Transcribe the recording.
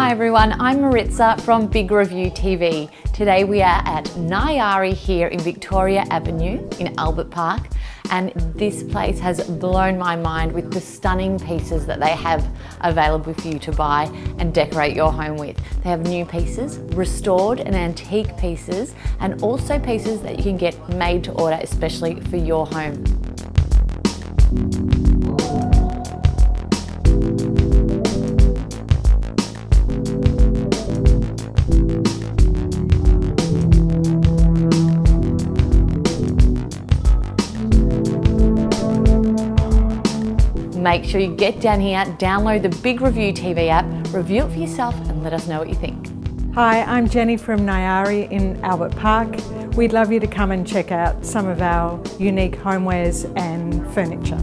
Hi everyone, I'm Maritza from Big Review TV. Today we are at Nyari here in Victoria Avenue in Albert Park, and this place has blown my mind with the stunning pieces that they have available for you to buy and decorate your home with. They have new pieces, restored and antique pieces, and also pieces that you can get made to order especially for your home. Make sure you get down here, download the Big Review TV app, review it for yourself and let us know what you think. Hi, I'm Jenny from Nyari in Albert Park. We'd love you to come and check out some of our unique homewares and furniture.